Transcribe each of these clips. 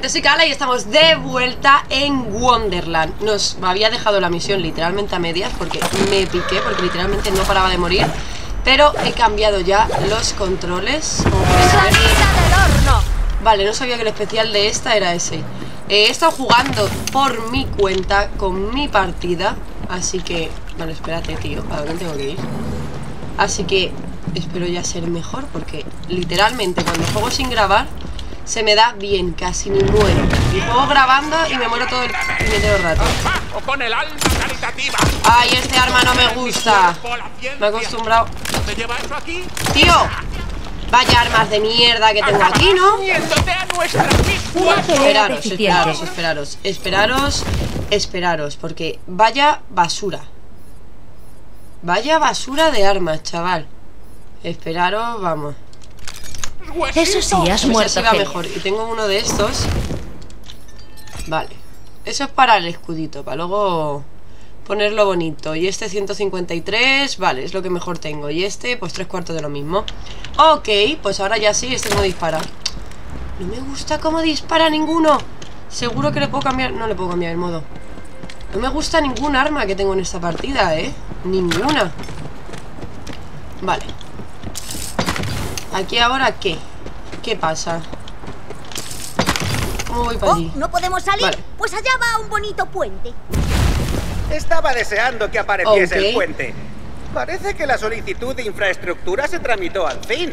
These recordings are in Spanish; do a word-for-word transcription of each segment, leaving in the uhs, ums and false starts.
gente, soy Carla y estamos de vuelta en Wonderland. Nos había dejado la misión literalmente a medias porque me piqué, porque literalmente no paraba de morir. Pero he cambiado ya los controles, como podéis ver. Vale, no sabía que el especial de esta era ese. eh, He estado jugando por mi cuenta, con mi partida. Así que... Vale, espérate, tío, ¿a dónde tengo que ir? Así que espero ya ser mejor, porque literalmente cuando juego sin grabar se me da bien, casi me muero. Y juego grabando y me muero todo el medio rato. Ay, este arma no me gusta. Me he acostumbrado. Tío, vaya armas de mierda que tengo aquí, ¿no? Esperaros, esperaros, esperaros, esperaros, esperaros, porque vaya basura. Vaya basura de armas, chaval. Esperaros, vamos. Eso sí, has muerto. Así va mejor. Y tengo uno de estos. Vale. Eso es para el escudito, para luego ponerlo bonito. Y este ciento cincuenta y tres, vale, es lo que mejor tengo. Y este, pues tres cuartos de lo mismo. Ok, pues ahora ya sí, este no dispara. No me gusta cómo dispara ninguno. Seguro que le puedo cambiar. No le puedo cambiar el modo. No me gusta ningún arma que tengo en esta partida, ¿eh? Ninguna. Vale. ¿Aquí ahora qué? ¿Qué pasa? ¿Cómo voy para oh, allí? ¿No podemos salir? Vale. Pues allá va un bonito puente. Estaba deseando que apareciese okay. el puente. Parece que la solicitud de infraestructura se tramitó al fin.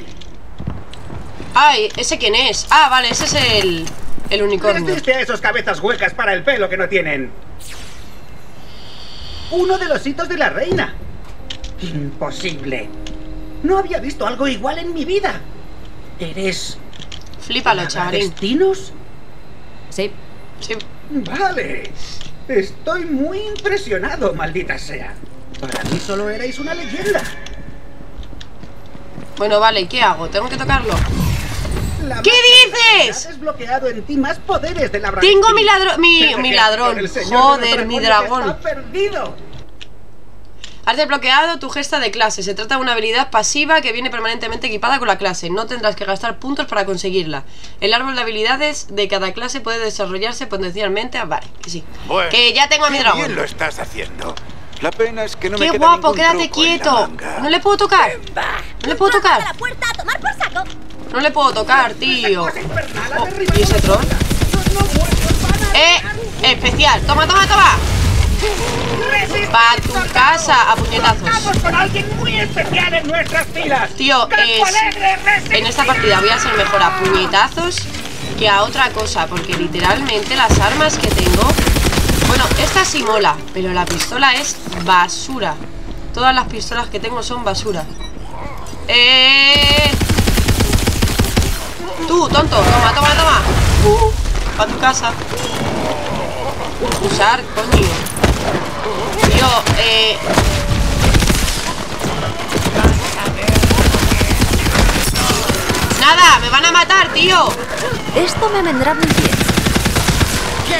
Ay, ¿ese quién es? Ah, vale, ese es el, el unicornio. ¿Qué hiciste a esos cabezas huecas para el pelo que no tienen? Uno de los hitos de la reina. Imposible. No había visto algo igual en mi vida. ¿Eres... Flípalo, chavalín. ¿Destinos? Sí. Sí. Vale. Estoy muy impresionado, maldita sea. Para mí solo erais una leyenda. Bueno, vale, ¿qué hago? ¿Tengo que tocarlo? La ¿Qué dices? Has desbloqueado en ti más poderes de la bracita. Tengo mi ladrón. Mi, mi ladrón. Joder, mi dragón. Está perdido. Has desbloqueado tu gesta de clase. Se trata de una habilidad pasiva que viene permanentemente equipada con la clase. No tendrás que gastar puntos para conseguirla. El árbol de habilidades de cada clase puede desarrollarse potencialmente. Vale, que sí. Bueno, que ya tengo a mi dragón. Bien lo estás haciendo. La pena es que no me queda ningún truco en la manga. ¡Qué guapo! ¡Quédate quieto! ¡No le puedo tocar! ¡No le puedo tocar! ¡No le puedo tocar, tío! Oh, ¿y ese tron? ¡Eh! ¡Especial! ¡Toma, toma, toma! Va a tu casa a puñetazos. Con alguien muy especial en nuestras filas. Tío, es, en esta partida voy a ser mejor a puñetazos que a otra cosa, porque literalmente las armas que tengo... Bueno, esta sí mola, pero la pistola es basura. Todas las pistolas que tengo son basura. Eh... Tú, tonto, toma, toma, toma. Uh, va a tu casa. Usar, coño. Tío, eh... Nada, me van a matar, tío. Esto me vendrá muy bien.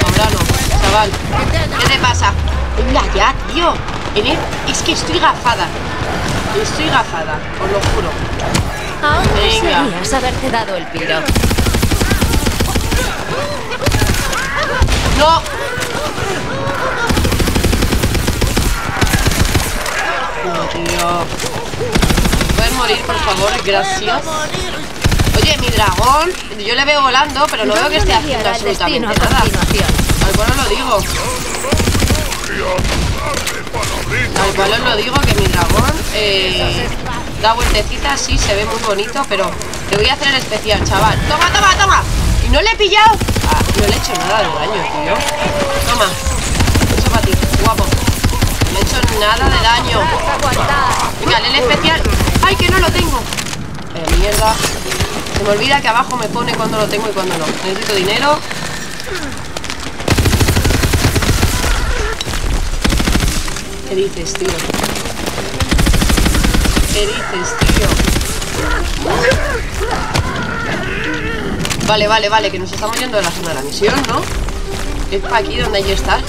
Ahora no, chaval. ¿Qué te pasa? Venga ya, tío. Es que estoy gafada. Estoy gafada, os lo juro. Venga. Deberías haberte dado el piro. No. No, tío. ¿Puedes morir, por favor? Gracias. Oye, mi dragón. Yo le veo volando, pero no veo que esté haciendo absolutamente nada. Tal cual os lo digo. Tal cual os lo digo, que mi dragón eh, da vueltecita, sí, se ve muy bonito, pero te voy a hacer el especial, chaval. ¡Toma, toma, toma! ¿Y no le he pillado? Ah, no le he hecho nada de daño, tío. Toma. Eso para ti, guapo. No he hecho nada de daño. Venga, el especial. ¡Ay, que no lo tengo! Eh, mierda. Se me olvida que abajo me pone cuando lo tengo y cuando no. Necesito dinero. ¿Qué dices, tío? ¿Qué dices, tío? Vale, vale, vale, que nos estamos yendo de la zona de la misión, ¿no? Es para aquí donde hay que estar.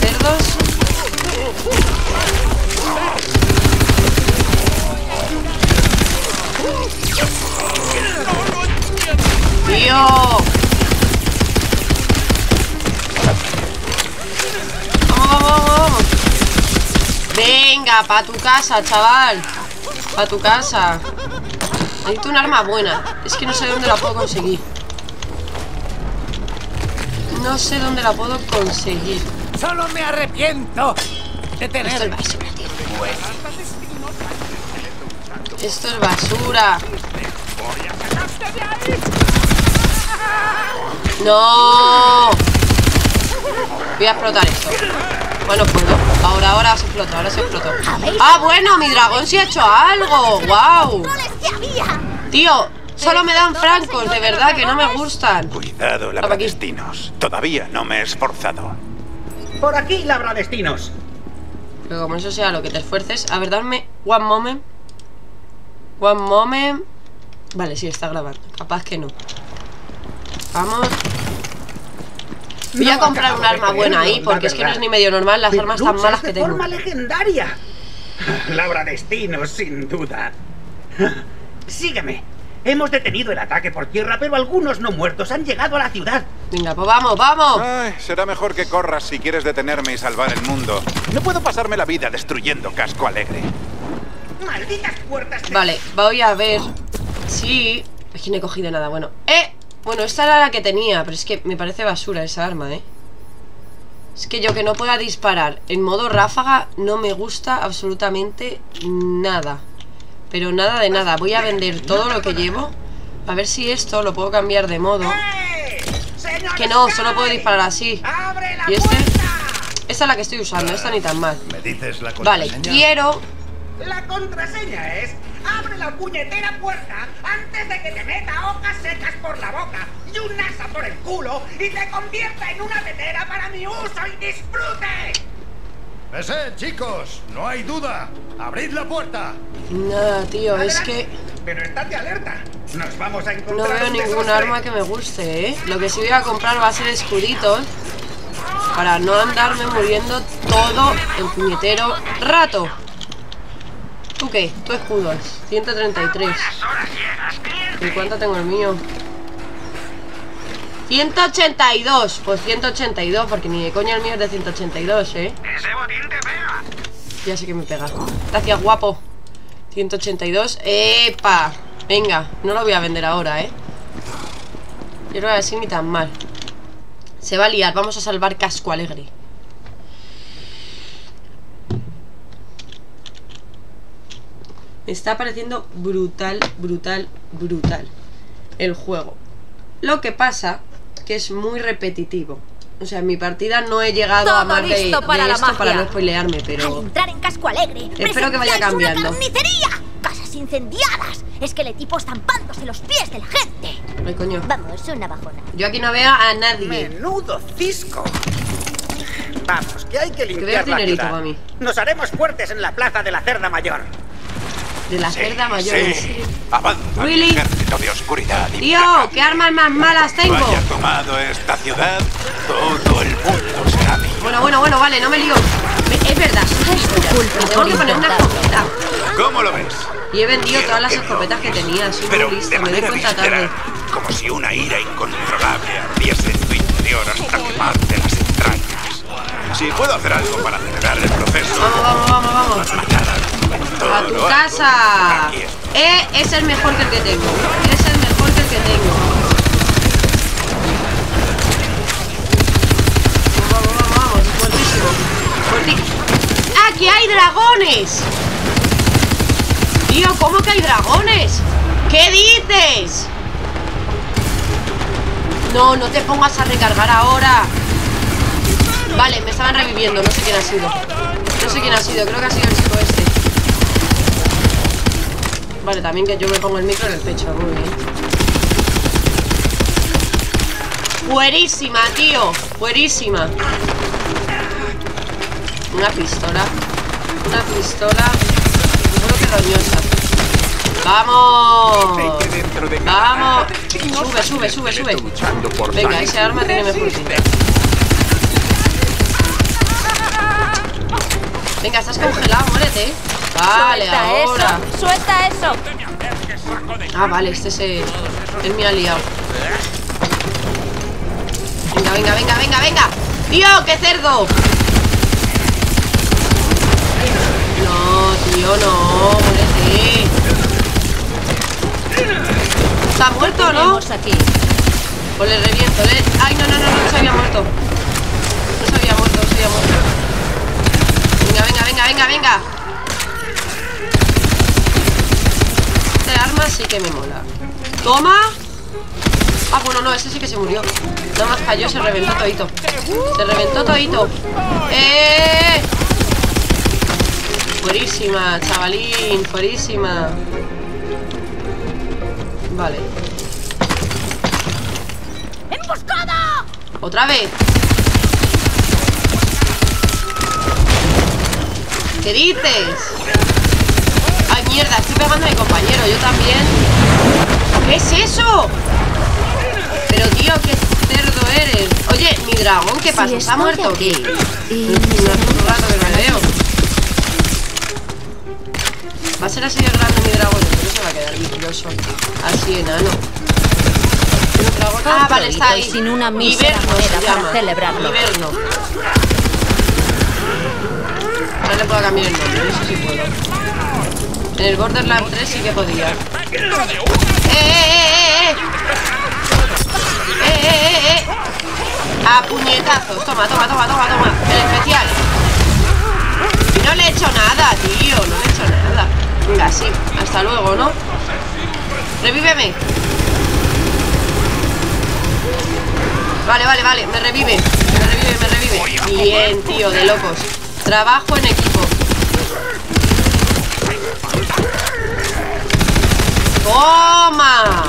Cerdos. Tío, Venga, pa' tu casa, chaval. Pa' tu casa. Necesito un arma buena. Es que no sé dónde la puedo conseguir. No sé dónde la puedo conseguir. Solo me arrepiento de tener... Esto es basura, tío. Esto es basura. No. Voy a explotar esto. Bueno, puedo. Ahora, ahora se explota, ahora se explota. Ah, bueno, mi dragón sí ha hecho algo. Wow. Tío, solo me dan francos, de verdad, que no me gustan. Cuidado, labradestinos. Todavía no me he esforzado. Por aquí, labradestinos. Pero como eso sea lo que te esfuerces. A ver, dame one moment. One moment. Vale, sí, está grabando. Capaz que no. Vamos. Voy a comprar un arma buena ahí, porque es que no es ni medio normal las armas tan malas que tengo. Forma legendaria. Labradestinos, sin duda. Sígueme. Hemos detenido el ataque por tierra, pero algunos no muertos han llegado a la ciudad. Venga, pues vamos, vamos. Ay, será mejor que corras si quieres detenerme y salvar el mundo. No puedo pasarme la vida destruyendo Casco Alegre. Malditas puertas. Vale, voy a ver. Sí. Aquí no he cogido nada bueno. ¡Eh! Bueno, esta era la que tenía, pero es que me parece basura esa arma, ¿eh? Es que yo que no pueda disparar en modo ráfaga no me gusta absolutamente nada. Pero nada de nada. Voy a vender todo lo que llevo. A ver si esto lo puedo cambiar de modo. Es que no, solo puedo disparar así. Y este... Esta es la que estoy usando, esta ni tan mal. Vale, quiero... La contraseña es... Abre la puñetera puerta antes de que te meta hojas secas por la boca y un asa por el culo y te convierta en una tetera para mi uso y disfrute. Ese, chicos, no hay duda. Abrid la puerta. No, tío, adelante. Es que... Pero estate alerta. Nos vamos a encontrar. No veo ningún arma que me guste, ¿eh? Lo que sí voy a comprar va a ser escuditos para no andarme muriendo todo el puñetero rato. ¿Tú qué? Tu escudo es ciento treinta y tres. ¿Y cuánto tengo el mío? ciento ochenta y dos. Pues ciento ochenta y dos, porque ni de coña el mío es de ciento ochenta y dos, ¿eh? Ese botín te pega. Ya sé que me pega. Gracias, guapo. ciento ochenta y dos. ¡Epa! Venga, no lo voy a vender ahora, ¿eh? Yo no voy a decir ni tan mal. Se va a liar. Vamos a salvar Casco Alegre. Me está pareciendo brutal, brutal, brutal el juego. Lo que pasa que es muy repetitivo. O sea, en mi partida no he llegado todo a más de, de esto para no spoilearme, pero... Al entrar en Casco Alegre, espero que vaya cambiando. Casas incendiadas, esqueletipo estampándose los pies de la gente. Ay, coño. Vamos, una bajona. Yo aquí no veo a nadie. Menudo cisco. Vamos, que hay que limpiar que la dinerito para mí. Nos haremos fuertes en la plaza de la Cerda Mayor. De la cerda sí, mayor. Sí. Sí. Avanza, Willy. Ejército de oscuridad. Tío, ¿qué armas más malas tengo? Haya tomado esta ciudad, todo el mundo será mío. Bueno, bueno, bueno, vale, no me lío. Me, es verdad, es tu culpa. Tengo que poner una escopeta. ¿Cómo lo ves? Y he vendido Quiero todas las escopetas que, que tenía. Soy pero muy listo, me doy cuenta tarde. Como si una ira incontrolable ardiese en tu interior hasta quemarte las entrañas. Si puedo hacer algo para acelerar el proceso. Vamos, vamos, vamos, vamos. A tu casa. Eh, es el mejor que el que tengo. Es el mejor que el que tengo. Vamos, vamos, vamos. Buenísimo. Buenísimo. ¡Aquí hay dragones! Tío, ¿cómo que hay dragones? ¿Qué dices? No, no te pongas a recargar ahora. Vale, me estaban reviviendo. No sé quién ha sido. No sé quién ha sido. Creo que ha sido el chico este. Vale, también que yo me pongo el micro en el pecho. Muy bien. Buenísima, tío. Buenísima. Una pistola. Una pistola. Seguro que roñosa. ¡Vamos! ¡Vamos! Sube, sube, sube, sube. Venga, ese arma tiene mejor fin. Venga, estás congelado, muérete. Vale, ahora. Suelta eso. Ah, vale, este se... Él me ha liado. Venga, venga, venga, venga, venga. Tío, qué cerdo. No. No, tío, no, muérete. ¿Está muerto, no? O le reviento, le... Ay, no, no, no, no, no se había muerto. No se había muerto, no se había muerto. Venga, venga, venga, venga, venga. Este arma sí que me mola. Toma. Ah, bueno, no, ese sí que se murió. Nada más cayó, se reventó todito. Se reventó todito. ¡Eh! Fuerísima, chavalín, fuerísima. Vale. ¡Emboscada! ¡Otra vez! ¿Qué dices? ¡Ay, mierda! Estoy pegando a mi compañero, yo también. ¿Qué es eso? Pero tío, qué cerdo eres. Oye, mi dragón, ¿qué pasa? ¿Está muerto o qué? No hace un rato que me veo. Va a ser así de grande mi dragón, pero se va a quedar mentiroso. Así enano. Ah, vale, está ahí. Sin una mísera moneda para celebrarlo. Hiberno. No le puedo cambiar el nombre, eso sí puedo. En el Borderlands tres sí que podía. ¡Eh, eh, eh, eh! ¡Eh, eh, eh, eh! ¡A puñetazos! Toma, toma, toma, toma, toma. El especial. Y no le he hecho nada, tío. No le he hecho nada. Venga, sí. Hasta luego, ¿no? Revíveme. Vale, vale, vale. Me revive. Me revive, me revive. Bien, tío, de locos. Trabajo en equipo. ¡Toma!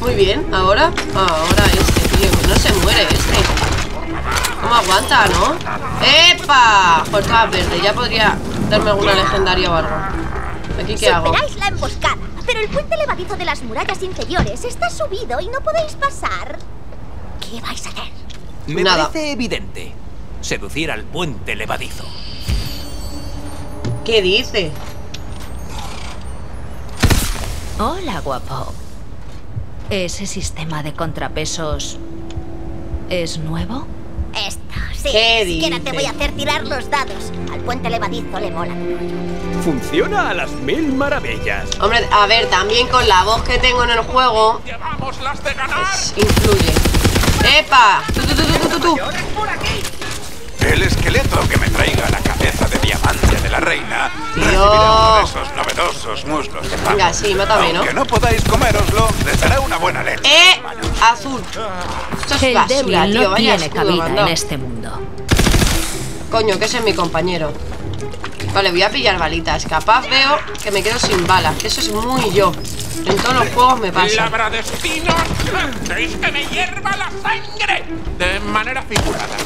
Muy bien, ahora. Ahora este, tío. No se muere este. No me aguanta, ¿no? ¡Epa! Pues estaba verde. Ya podría darme alguna legendaria o algo. ¿Aquí qué hago? Superáis la emboscada, pero el puente levadizo de las murallas inferiores está subido y no podéis pasar. ¿Qué vais a hacer? Me Nada. parece evidente. Seducir al puente levadizo. ¿Qué dice? Hola, guapo. ¿Ese sistema de contrapesos es nuevo? Esto, sí. ¿Qué dices? Siquiera te voy a hacer tirar los dados. Al puente levadizo le mola. Funciona a las mil maravillas. Hombre, a ver, también con la voz que tengo en el juego. Llevamos las de ganar. Pues influye. ¡Epa! ¡Tú, tú, tú, tú, tú, tú! El esqueleto que me traiga la cabeza de diamante de la reina. Recibirá esos novedosos muslos de pavo. Venga, sí, mátame, ¿no? Aunque no podáis coméroslo, les dará una buena ley. ¡Eh! Azul. Esto es basura, tío. El débil no tiene cabida en este mundo. Coño, que ese es mi compañero. Vale, voy a pillar balitas. Capaz veo que me quedo sin balas. Que eso es muy yo. En todos los juegos me pasa. Labradestinos, hacéis que me hierva la sangre. De manera figurada.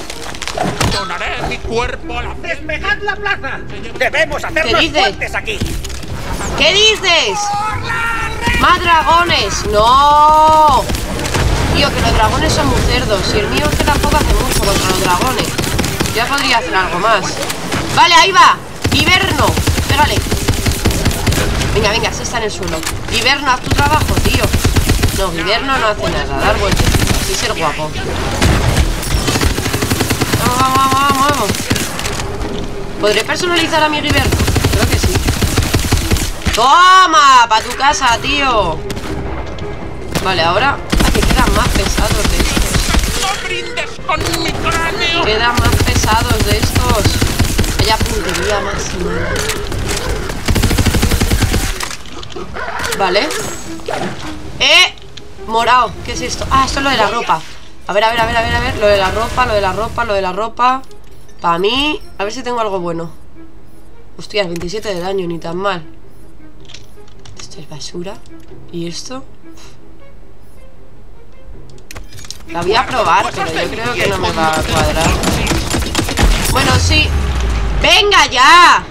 Donaré mi cuerpo a la... ¡Despejad la plaza! ¡Debemos hacernos fuertes aquí! ¿Qué dices? ¡Más dragones! ¡No! Tío, que los dragones son muy cerdos. Y el mío es que tampoco hace mucho contra los dragones. Ya podría hacer algo más. Vale, ahí va. Hiberno. Pégale. Venga, venga, se está en el suelo. Hiberno, haz tu trabajo, tío. No, Hiberno no hace nada. Dar vueltas. Y ser guapo. Vamos, vamos, vamos, vamos. ¿Podré personalizar a mi Hiberno? Creo que sí. ¡Toma! ¡Para tu casa, tío! Vale, ahora... Ah, que quedan más pesados de estos. ¡No brindes con mi cráneo! Quedan más pesados de estos. Vaya puntería máxima. Vale. ¡Eh! Morado. ¿Qué es esto? Ah, esto es lo de la ropa. A ver, a ver, a ver, a ver, a ver. Lo de la ropa, lo de la ropa, lo de la ropa. Para mí, a ver si tengo algo bueno. Hostias, veintisiete de daño, ni tan mal. Esto es basura. ¿Y esto? La voy a probar, pero yo creo que no me va a cuadrar. Bueno, sí. ¡Venga ya!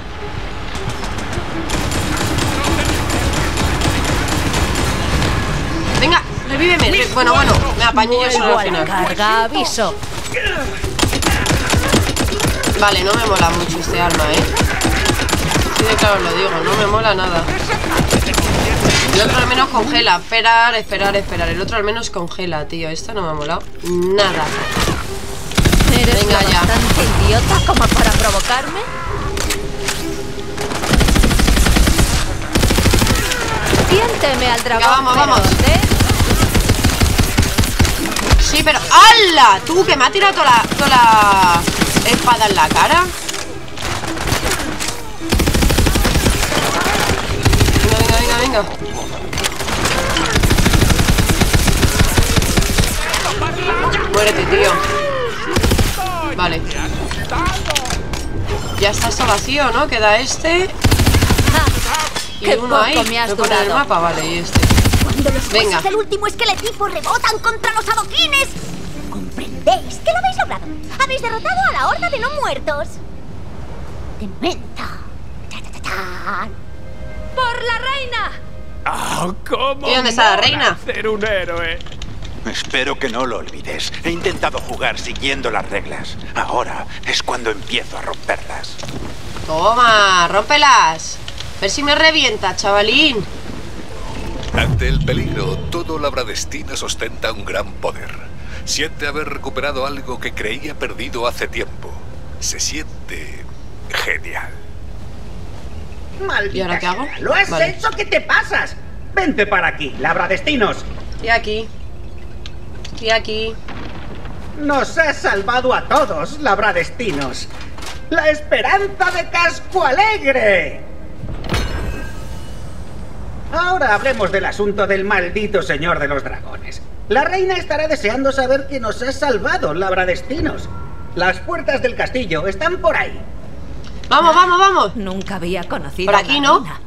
Venga. Revíveme, bueno, bueno, me apañé yo solo al final. Carga, aviso. Vale, no me mola mucho este arma, eh. Sí, de claro os lo digo, no me mola nada. El otro al menos congela. Esperar, esperar, esperar. El otro al menos congela, tío. Esto no me ha molado nada. Venga ya. Eres bastante idiota como para provocarme? Siénteme al trabajo. Ya, vamos, vamos. ¿De? Sí, pero... ¡Hala! Tú, que me ha tirado toda la, toda la espada en la cara. Venga, venga, venga, venga. Muérete, tío. Vale. Ya está eso vacío, ¿no? Queda este. Y uno ahí. Voy a poner el mapa, vale, y este. Cuando los huesos del último esqueletipo rebotan contra los adoquines. ¿Comprendéis que lo habéis logrado? Habéis derrotado a la horda de no muertos. De menta. ¡Por la reina! Oh, ¿cómo? ¿Y dónde está la reina? Ser un héroe. Espero que no lo olvides. He intentado jugar siguiendo las reglas. Ahora es cuando empiezo a romperlas. Toma, rómpelas. A ver si me revienta, chavalín. Ante el peligro, todo labradiestros ostenta un gran poder. Siente haber recuperado algo que creía perdido hace tiempo. Se siente genial. Maldita. ¿Y ahora qué hago? Lo has vale. hecho, ¿qué te pasas? Vente para aquí, labradiestros. Y aquí. Y aquí. Nos has salvado a todos, labradiestros. La esperanza de Casco Alegre. Ahora hablemos del asunto del maldito señor de los dragones. La reina estará deseando saber que nos has salvado, labradiestros. Las puertas del castillo están por ahí. Vamos, vamos, vamos. Nunca había conocido. Por aquí, a la ¿no? Reina.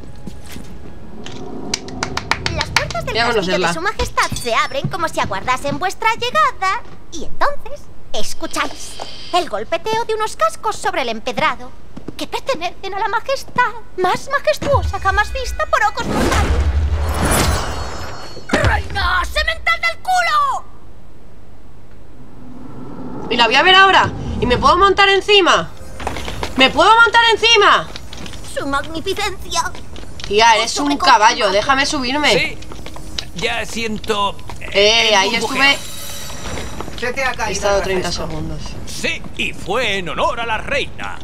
El castillo de su majestad se abren como si aguardasen vuestra llegada. Y entonces, escucháis el golpeteo de unos cascos sobre el empedrado que pertenecen a la majestad más majestuosa jamás vista por ojos mortales. ¡Reina semental del culo! Y la voy a ver ahora. Y me puedo montar encima. ¡Me puedo montar encima! ¡Su magnificencia! Tía, eres un caballo, déjame subirme. Sí. Ya siento... Eh, eh ahí estuve... Se te ha caído. He estado treinta segundos. Sí, y fue en honor a la reina.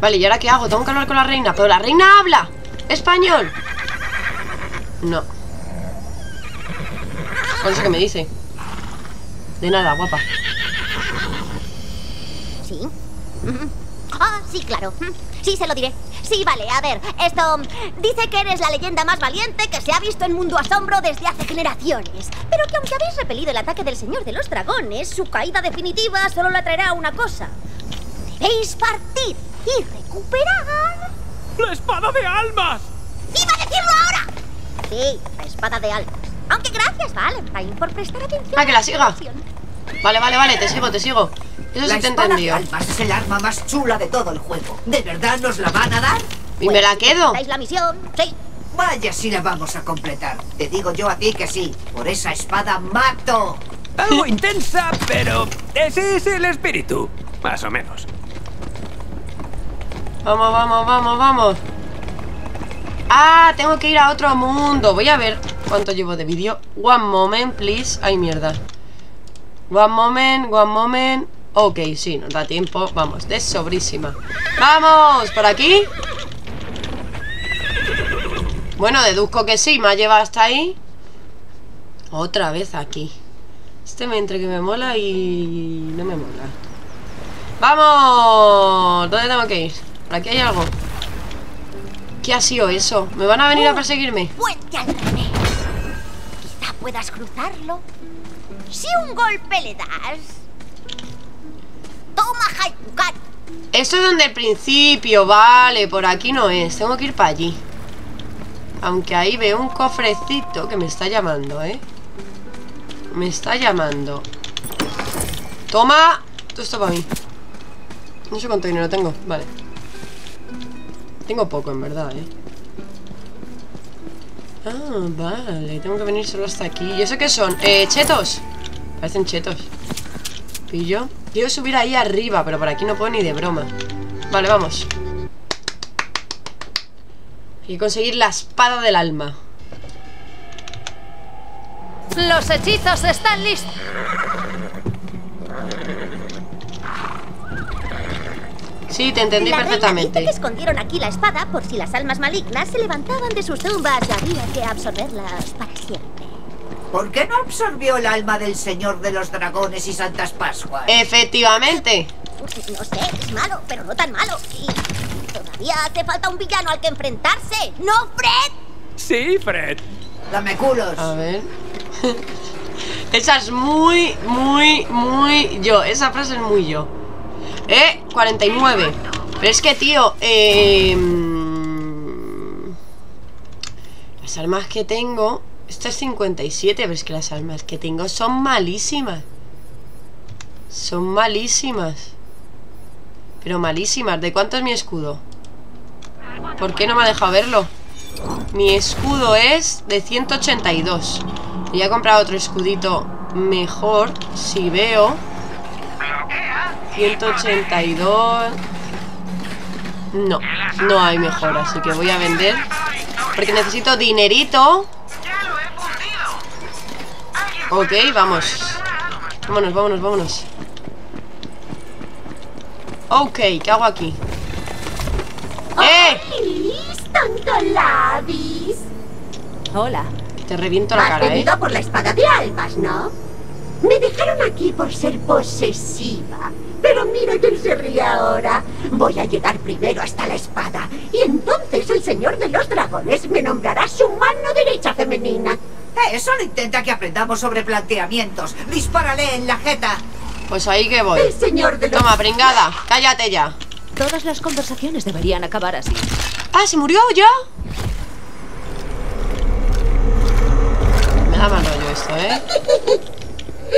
Vale, ¿y ahora qué hago? Tengo que hablar con la reina. Pero la reina habla español. No. Con eso que me dice. De nada, guapa. Sí. Ah, sí, claro. Sí, se lo diré. Sí, vale, a ver, esto... Dice que eres la leyenda más valiente que se ha visto en Mundo Asombro desde hace generaciones. Pero que aunque habéis repelido el ataque del señor de los dragones, su caída definitiva solo la traerá una cosa. Debéis partir y recuperar... ¡La espada de almas! ¡Iba a decirlo ahora! Sí, la espada de almas. Aunque gracias, Valentine, por prestar atención. ¡Ah, que la siga! Vale, vale, vale, te sigo, te sigo. Eso sí te he entendido. La espada de almas es el arma más chula de todo el juego. ¿De verdad nos la van a dar? Y me la quedo. ¿Es la misión? Sí. Vaya, si la vamos a completar. Te digo yo a ti que sí. Por esa espada mato. Algo intensa, pero ese es el espíritu. Más o menos. Vamos, vamos, vamos, vamos. Ah, tengo que ir a otro mundo. Voy a ver cuánto llevo de vídeo. One moment, please. Ay, mierda. One moment, one moment. Ok, sí, nos da tiempo. Vamos, de sobrísima. ¡Vamos! ¿Por aquí? Bueno, deduzco que sí. Me ha llevado hasta ahí. Otra vez aquí. Este me entre que me mola y... no me mola. ¡Vamos! ¿Dónde tengo que ir? Por aquí hay algo. ¿Qué ha sido eso? ¿Me van a venir a perseguirme? ¡Puente al revés! Quizá puedas cruzarlo. Si un golpe le das... Toma, esto es donde el principio, vale, por aquí no es, tengo que ir para allí. Aunque ahí veo un cofrecito que me está llamando, ¿eh? Me está llamando. Toma, todo esto para mí. No sé cuánto dinero tengo, vale. Tengo poco, en verdad, ¿eh? Ah, vale, tengo que venir solo hasta aquí. ¿Y eso qué son? Eh, chetos. Parecen chetos. Pillo. Quiero subir ahí arriba, pero por aquí no puedo ni de broma. Vale, vamos. Hay que conseguir la espada del alma. Los hechizos están listos. Sí, te entendí perfectamente. La reina dice que escondieron aquí la espada por si las almas malignas se levantaban de sus tumbas. Había que absorberlas para siempre. ¿Por qué no absorbió el alma del señor de los dragones y santas pascuas? Efectivamente. No sé, es malo, pero no tan malo. Y todavía hace falta un villano al que enfrentarse. ¿No, Fred? Sí, Fred. Lameculos. A ver. Esa es muy, muy, muy yo. Esa frase es muy yo. Eh, cuarenta y nueve. Pero es que, tío, eh... las armas que tengo... Esto es cincuenta y siete, pero es que las armas que tengo son malísimas. Son malísimas. Pero malísimas. ¿De cuánto es mi escudo? ¿Por qué no me ha dejado verlo? Mi escudo es de ciento ochenta y dos. Voy a comprar otro escudito mejor. Si veo ciento ochenta y dos. No, no hay mejor. Así que voy a vender, porque necesito dinerito. Ok, vamos. Vámonos, vámonos, vámonos. Ok, ¿qué hago aquí? ¡Eh! Hola. Te reviento la cara, ¿eh? Has venido por la espada de almas, ¿no? Me dejaron aquí por ser posesiva. Pero mira quién se ríe ahora. Voy a llegar primero hasta la espada, y entonces el señor de los dragones me nombrará su mano derecha femenina. Eh, solo intenta que aprendamos sobre planteamientos. Dispárale en la jeta. Pues ahí que voy. El señor de los... Toma, pringada, cállate ya. Todas las conversaciones deberían acabar así. Ah, ¿se murió ya? Me da mal rollo esto, ¿eh?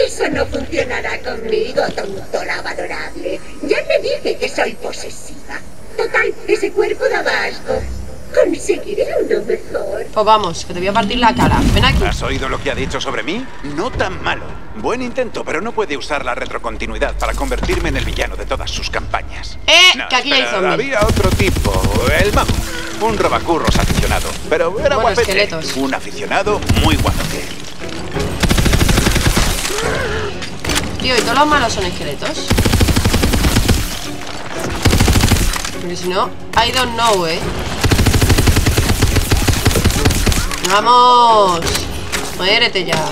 Eso no funcionará conmigo, tontora adorable. Ya te dije que soy posesiva. Total, ese cuerpo da asco. Conseguiré uno mejor. Pues vamos, que te voy a partir la cara. Ven aquí. ¿Has oído lo que ha dicho sobre mí? No tan malo. Buen intento, pero no puede usar la retrocontinuidad para convertirme en el villano de todas sus campañas. Eh, no, que aquí hay zombies. Había otro tipo, el mago. Un robacurros aficionado, pero era bueno, guapete. Esqueletos. Un aficionado muy guapote. Tío, ¿y todos los malos son esqueletos? Porque si no, I don't know, eh. ¡Vamos! Muérete ya.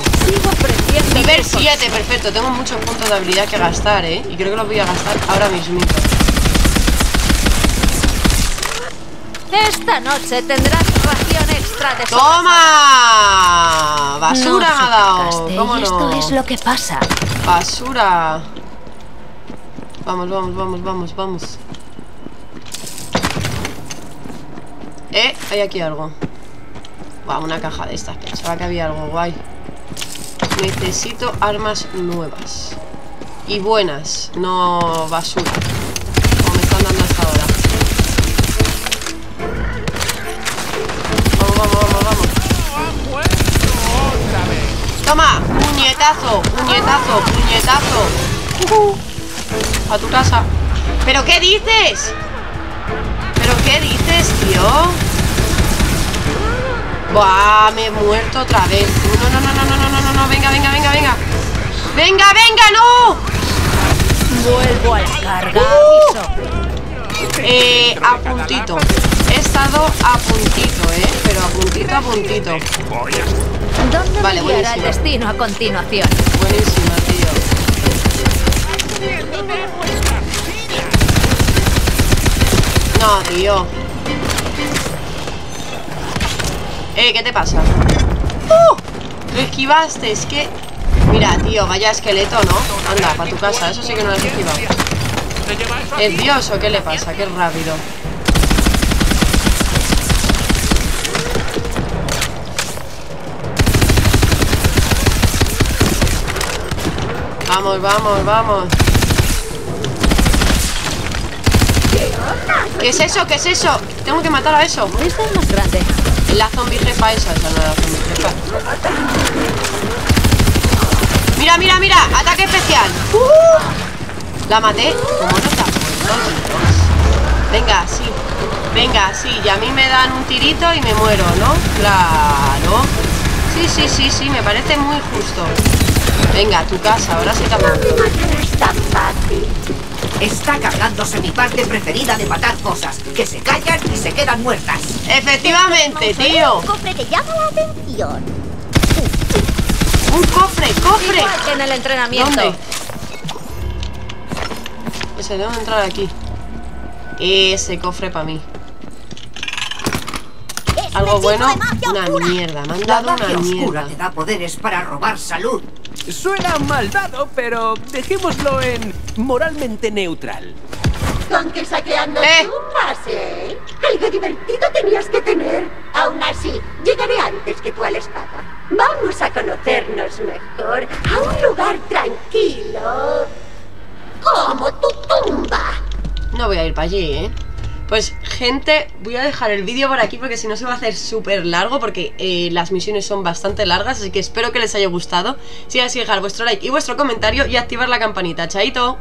Nivel siete, perfecto. Tengo muchos puntos de habilidad que gastar, ¿eh? Y creo que los voy a gastar ahora mismo. Esta noche tendrás ración extra de... ¡Toma! ¡Basura me ha dado! ¿Cómo no? Esto es lo que pasa. ¡Basura! Vamos, vamos, vamos, vamos, vamos. Eh, hay aquí algo. Wow, una caja de estas. Pensaba que había algo guay. Necesito armas nuevas y buenas, no basura como me están dando hasta ahora. Vamos, vamos, vamos, vamos. Toma, puñetazo, puñetazo, puñetazo. Uh -huh. A tu casa. ¿Pero qué dices? ¿Pero qué dices, tío? Buah, me he muerto otra vez. No, no, no, no, no, no, no, no, venga, venga, venga, venga. Venga, venga, no. Vuelvo a cargar. Uh. Eh, a puntito. He estado a puntito, eh. Pero a puntito, a puntito. Vale, buenísima. El destino a continuación. Buenísima, tío. No, tío. Eh, ¿qué te pasa? ¡Uh! Lo esquivaste, es que... Mira, tío, vaya esqueleto, ¿no? Anda, para tu casa, eso sí que no lo has esquivado. ¿Es Dios o qué le pasa? ¡Qué rápido! Vamos, vamos, vamos. ¿Qué es eso? ¿Qué es eso? Tengo que matar a eso. Esta es más grande. La zombie jefa esa, esa no era la zombie jefa. Mira, mira, mira, ataque especial. Uh, la maté. Como no está. Venga, sí. Venga, sí. Y a mí me dan un tirito y me muero, ¿no? Claro. Sí, sí, sí, sí, me parece muy justo. Venga, tu casa, ahora sí te mato. Está cargándose mi parte preferida de matar cosas, que se callan y se quedan muertas. Efectivamente, tío. Un cofre que llama la atención. Un cofre, cofre. Igual que en el entrenamiento. ¿Dónde? Ese, debo entrar aquí. Ese cofre para mí. Algo bueno, una mierda. Me han dado una mierda. Te da poderes para robar salud. Suena mal dado, pero dejémoslo en moralmente neutral. Con que saqueando ¿Eh? tumbas, ¿eh? Algo divertido tenías que tener. Aún así, llegaré antes que tú a la espada. Vamos a conocernos mejor, a un lugar tranquilo, como tu tumba. No voy a ir para allí, ¿eh? Pues, gente, voy a dejar el vídeo por aquí porque si no se va a hacer súper largo porque eh, las misiones son bastante largas, así que espero que les haya gustado. Si es así, dejar vuestro like y vuestro comentario y activar la campanita. ¡Chaito!